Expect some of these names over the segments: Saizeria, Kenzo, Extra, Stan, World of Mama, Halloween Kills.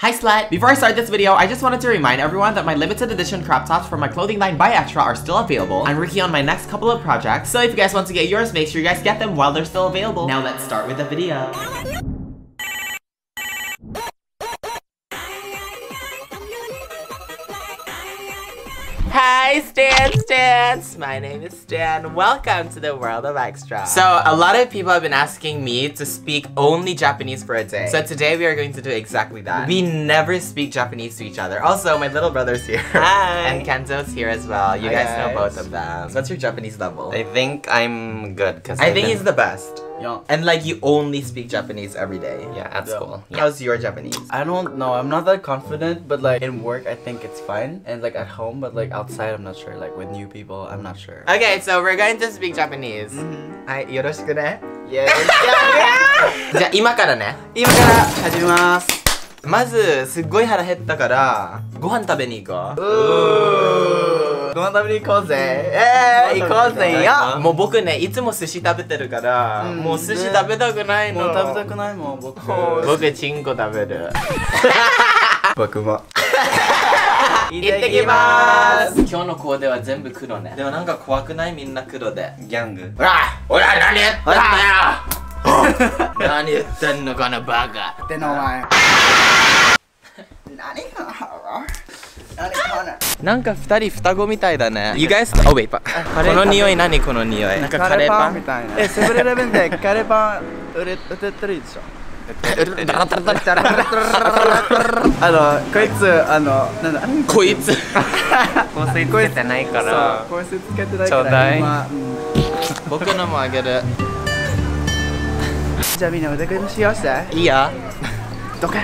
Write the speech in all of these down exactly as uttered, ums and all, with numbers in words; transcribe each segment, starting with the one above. Hi slut! Before I start this video, I just wanted to remind everyone that my limited edition crop tops from my clothing line by Extra are still available. I'm working on my next couple of projects, so if you guys want to get yours, make sure you guys get them while they're still available. Now let's start with the video. Hi Stan Stans! My name is Stan. Welcome to the world of Extra. So, a lot of people have been asking me to speak only Japanese for a day. So today we are going to do exactly that. We never speak Japanese to each other. Also, my little brother's here. Hi! And Kenzo's here as well. You Hi guys, guys know both of them. What's your Japanese level? I think I'm good because I I've think been... he's the best. Yeah. And like you only speak Japanese every day. Yeah, at yeah. school. Yeah. How's your Japanese? I don't know. I'm not that confident, but like in work I think it's fine. And like at home, but like outside I'm not sure. Like with new people, I'm not sure. Okay, so we're going to speak Japanese. Mm-hmm. Hi, yoroshiku ne? Yes. Yeah. じゃあ今からね。今から始めます。まずすっごい腹減ったからご飯食べに行こう。ご飯食べに行こうぜ。えー、行こうぜよ。もう僕ね、いつも寿司食べてるから、うん、もう寿司食べたくないの。もう食べたくないもん、僕。僕、チンコ食べる。僕も。行ってきまーす。今日のコーデは全部黒ね。でもなんか怖くないみんな黒で。ギャング。ほらほら、何言ってんだよ何言ってんのこのバカ。ってのお前。何がなんか二人双子みたいだね。You guys, oh wait, この匂い何この匂い。なんかカレーパンみたいな。え、セブンイレブンでカレーパン売れてるでしょ。あのこいつあのなんだ。こいつ。香水つけてないから。香水つけてないから。ちょうだい。僕のもあげる。じゃあみんな腕組みしようぜ。いいよ。どけ。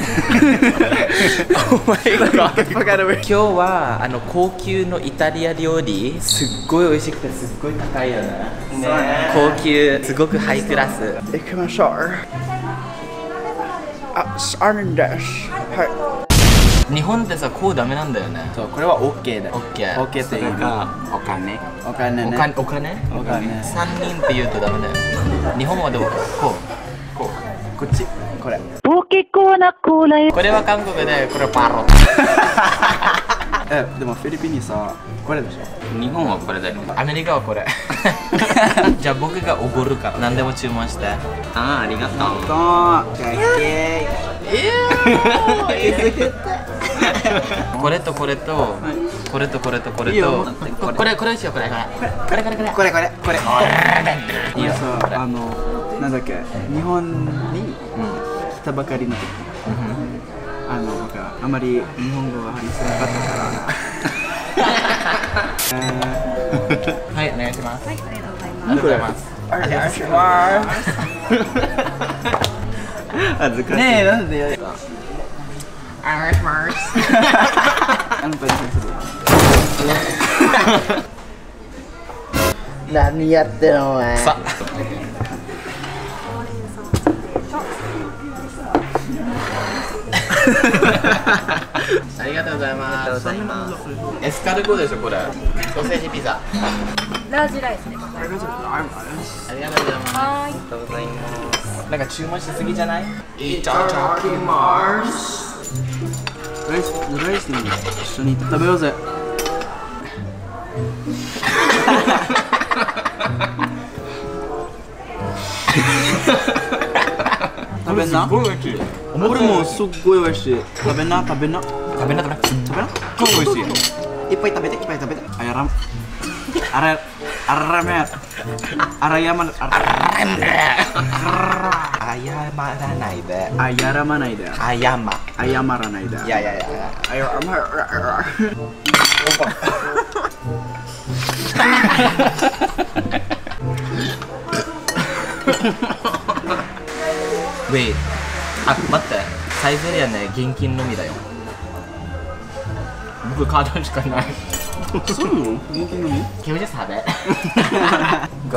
今日はあの高級のイタリア料理すっごい美味しくてすっごい高いよね。高級すごくハイクラス。行きましょう。あ、あるんです。はい。日本ってさこうダメなんだよね。そうこれはオッケーだ。オッケー。オッケーっていうかお金。お金ね。お金？お金。三人って言うとダメだよ。日本はどう？こうこうこっちこれ。これは韓国でこれパロえでもフィリピンにさこれでしょ。日本はこれだよ。アメリカはこれじゃあ僕がおごるから何でも注文して。ああありがとう。これとこれとこれとこれとこれとこれこれしよう。これこれこれこれこれこれこれいいよ。あのなんだっけ日本に来たばかりの時、あの僕はあまり日本語は話せなかったから。はいお願いします。はいありがとうございます。ありがとうございます。ありがとうございます。恥ずかしいねえなんでやるか。ありがとうございます。あんたにする何やってんのお前。さありがとうございます。エスカルゴでしょこれ。ソーセージピザ。ラージライスね。ありがとうございます。ありがとうございます。なんか注文しすぎじゃない？いただきます。ライスライスに一緒に食べようぜ。食べんな。俺もすっごい美味しい。食べな食べな食べな食べな食べな。超美味しい。いっぱい食べていっぱい食べて。あやらん。あらあらめあらやまあらめあやまらないであやらまないであやまあやまらないで。いやいやいやあやまらら。Wait、あ、待って、サイゼリアね、現金のみだよ。僕カードしかない。そうなの？現金のみ？君じゃ食べ。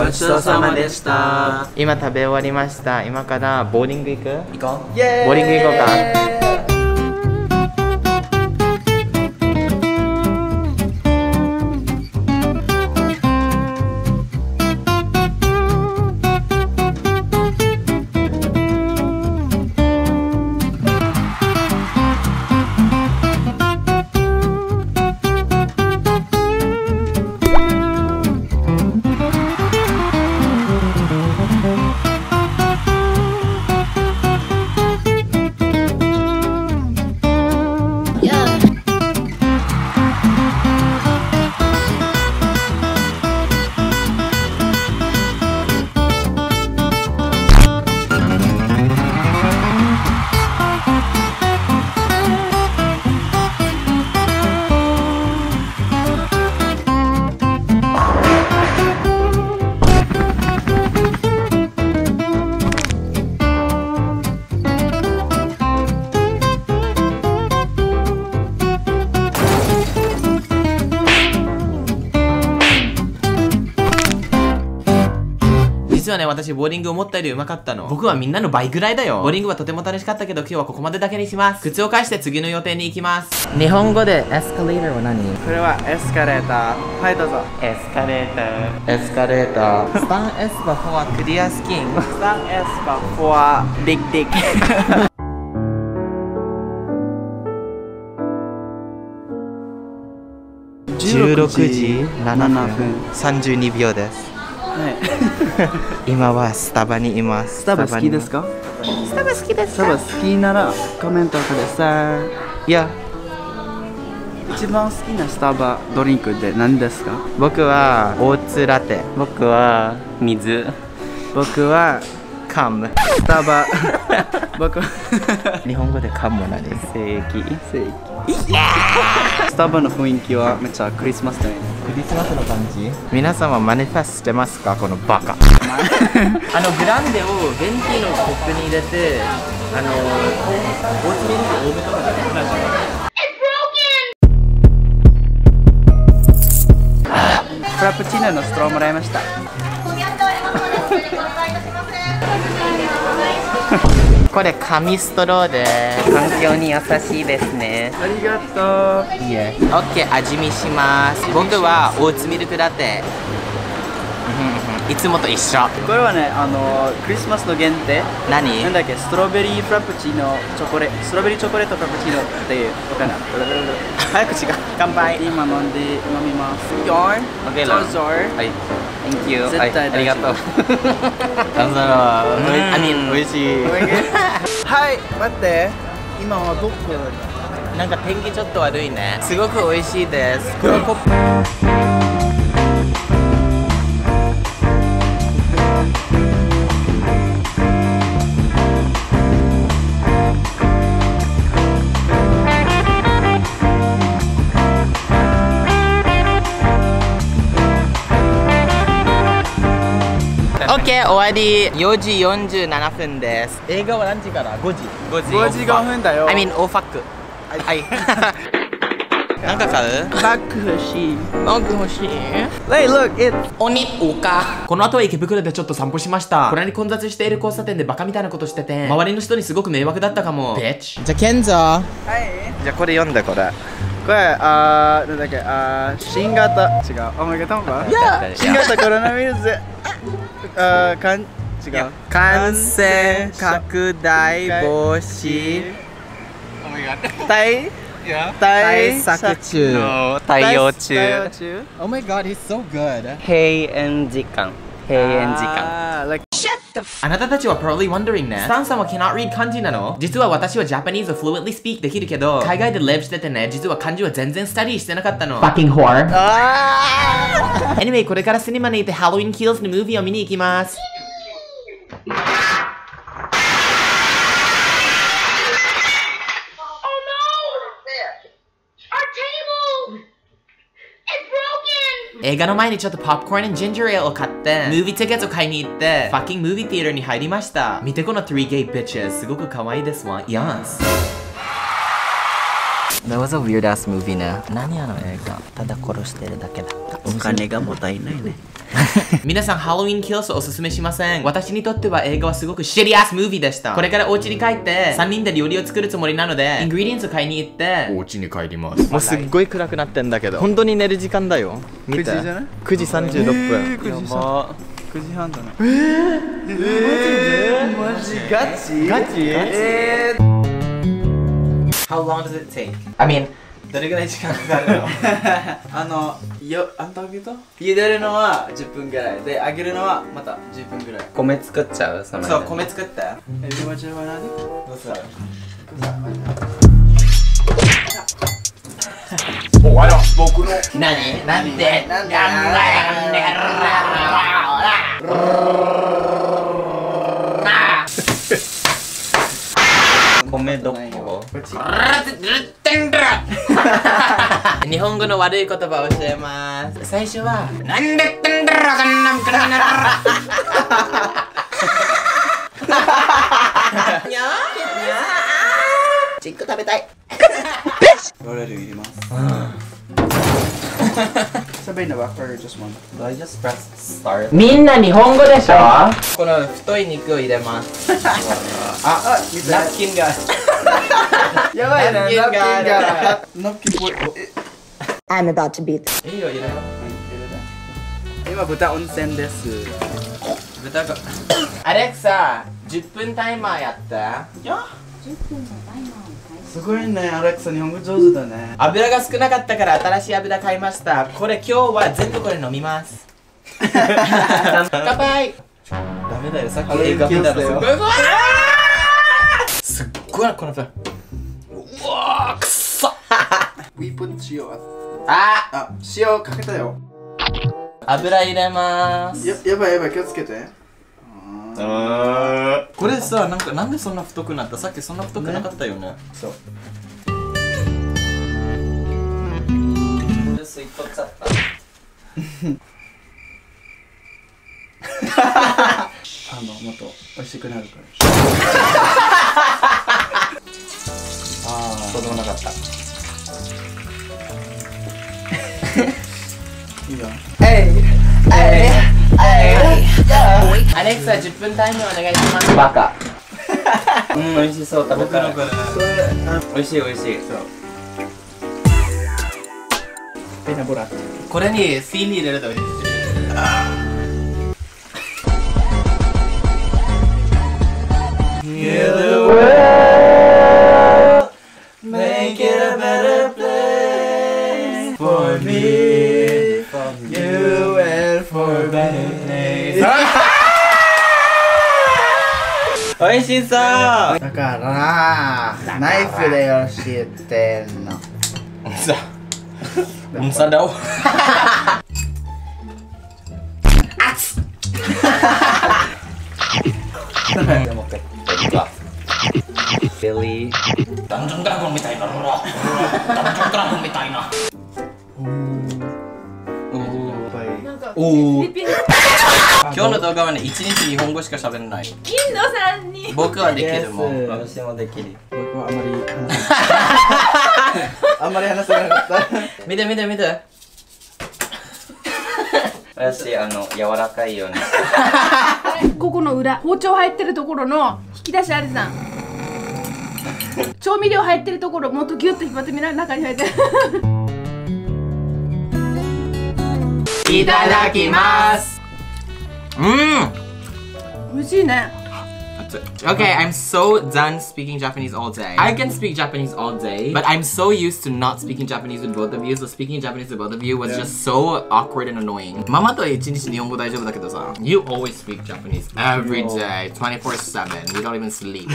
ごちそうさまでした。今食べ終わりました。今からボーリング行く？行こう。ボーリング行こうか。はね、私ボーリング思ったより上手かったの。僕はみんなの倍ぐらいだよ。ボーリングはとても楽しかったけど、今日はここまでだけにします。靴を返して次の予定に行きます。日本語でエスカレーターは何？これはエスカレーター。はい、どうぞ。エスカレーター、エスカレーター。スタンエスバフォアクリアスキン。スタンエスバフォアディックディック。じゅうろくじななふんさんじゅうにびょうです。はい。今はスタバにいます。スタバ好きですか？スタバ好きですか？スタバ好きならコメントください。いや。一番好きなスタバドリンクって何ですか？僕はオーツラテ。僕は水。僕はカム。スタバ。僕は日本語でカムも何？正規。正規。スタバの雰囲気はめっちゃクリスマスだよね。クリスマスの感じ。皆様マネフェスしてますか？このバカ。あのグランデをベンティのコップに入れて、あのオーツミルク多めとかで同じ。フラプチーノのストローもらいました。これ紙ストローで環境に優しいですね。ありがとう。いえ、オッケー、味見します。僕はオーツミルクラテ。いつもと一緒。これはね、あのクリスマスの限定。何？なんだっけ、ストロベリーフラプチーノチョコレ、ストロベリーチョコレートフラプチーノっていうのかな。早口が。乾杯。今飲んで飲みます。よーい。オッケーだ。はい。Thank you。 絶対ありがとう。なんだろう。あにおいしい。はい、待って。今はどこだろう。なんか天気ちょっと悪いね。すごくおいしいです。このコップ。オッケー、終わり。よじよんじゅうななふんです。映画は何時から？ごじ。ごじごふんだよ。 I mean オーファック。はい。なんか買う？バッグ欲しい。バッグ欲しい。 Hey look it's 鬼おか。この後は池袋でちょっと散歩しました。これに混雑している交差点でバカみたいなことしてて、周りの人にすごく迷惑だったかも。ビッチ。じゃあKenzo。はい、じゃあこれ読んで。これこれ、あー、なんだっけ、あー、新型、違う、お前がたんば？いや、新型コロナウイルス、あー、かん、違う、感染拡大防止、お前が対、対策中、対応中。Oh my god, he's so good。閉園時間、閉園時間。あなたたちは probably wondering ね。スタンさんは cannot read 漢字なの？実は私は Japanese を fluently speak できるけど、海外で live しててね、実は漢字は全然 study してなかったの。fucking whore。anyway これからシネマに行って Halloween Kills のムービーを見に行きます。映画の前にちょっとポップコーンとジンジャーエールを買って、ムービーチケットを買いに行って、ファッキングムービーティーターに入りました。見てこの three gay bitches、すごく可愛いですわ。Yes。That was a weird ass movie ね。何あの映画？ただ殺してるだけだった。お金がもったいないね。皆さん、ハロウィンキルスをおすすめしません。私にとっては映画はすごくシェリアスムービーでした。これからお家に帰って、さんにんで料理を作るつもりなので、イングリディエンツを買いに行って、お家に帰ります。もうすっごい暗くなってんだけど、本当に寝る時間だよ。見て。くじじゃない？ くじさんじゅうろっぷん。くじはんだな。えぇえぇマジガチガチえぇ How long does it take? I meanどれぐらい時間かかるの？あの、よ、あんたあげた？茹でるのはじゅっぷんぐらいで、揚げるのはまたじゅっぷんぐらい。米作っちゃう？その間に。そう、米作って。え、どうする？どうする？お前ら、僕の。何？なんで？なんで？米どこ？日本語の悪い言葉を教えます。最初はなんでってんだろこんなんくらいならにゃーチンコ食べたい。ロール入れます。みんな日本語でしょ。この太い肉を入れます。あ、ナプキンが。やばいな、ナプキンが。ナプキンこれ。I'm about to beat. いいよ、入れろ。今豚温泉です。豚が。アレクサ、じゅっぷんタイマーやって。や。じゅっぷんのタイマー。すごいね、アレクサ、日本語上手だね。油が少なかったから新しい油買いました。これ今日は全部これ飲みます。乾杯。ダメだよ、さっき映画見たらすごい。すっごいな、このふたり。うわー、くっさ。塩ああ、塩かけたよ。油入れまーす。や、やばいやばい、気をつけて。あこれさ、なんかなんでそんな太くなった？さっきそんな太くなかったよね。ねそう。水取っちゃった。あの、もっと美味しくなるから。ああ、そうでもなかった。いいよ。えいえい。アレクサ、じゅっぷんタイムお願いします。バカ。うん、美味しそう、食べたら。美味しい、美味しい。ペナボラ。これにシーに入れると美味しい。おいしそうだからナイフでよし言ってんの。うんさうんさだおあつビリーダンジョンドラゴンみたいなほらダンジョンドラゴンみたいなおお今日の動画はね、一日日本語しか喋れない。インドさんに僕はできるもん。私もできる。僕はあまりあんまり話せなかった。見て見て見て。私、あの、柔らかいように。ここの裏、包丁入ってるところの引き出しあるじゃん。調味料入ってるところ、もっとギュッと引っ張ってみな、中に入ってる。いただきます。うん、美味しいね。Okay, I'm so done speaking Japanese all day. I can speak Japanese all day, but I'm so used to not speaking Japanese with both of you, so speaking Japanese with both of you was just so awkward and annoying. ママと一日日本語大丈夫だけどさ、You always speak Japanese every day, twenty-four seven. You don't even sleep.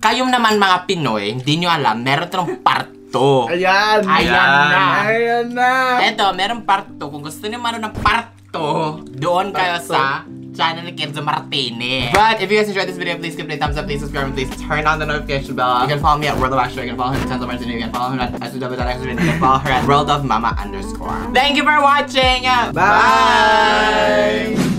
Kayong naman mga Pinoy, hindi nyo alam, meron tayong part. Ayan! Ayan na! Ayan na! Eto, merong part two. Kung gusto niyo manood ng part two, doon kayo sa channel ni Kenzo Martini. But if you guys enjoyed this video, please give it a thumbs up, please subscribe, and please turn on the notification bell. You can follow me at World of Extra, you can follow him at Kenzo Martini, you can follow him at S W dot Extra, you can follow her at World of Mama underscore. Thank you for watching! Bye! Bye.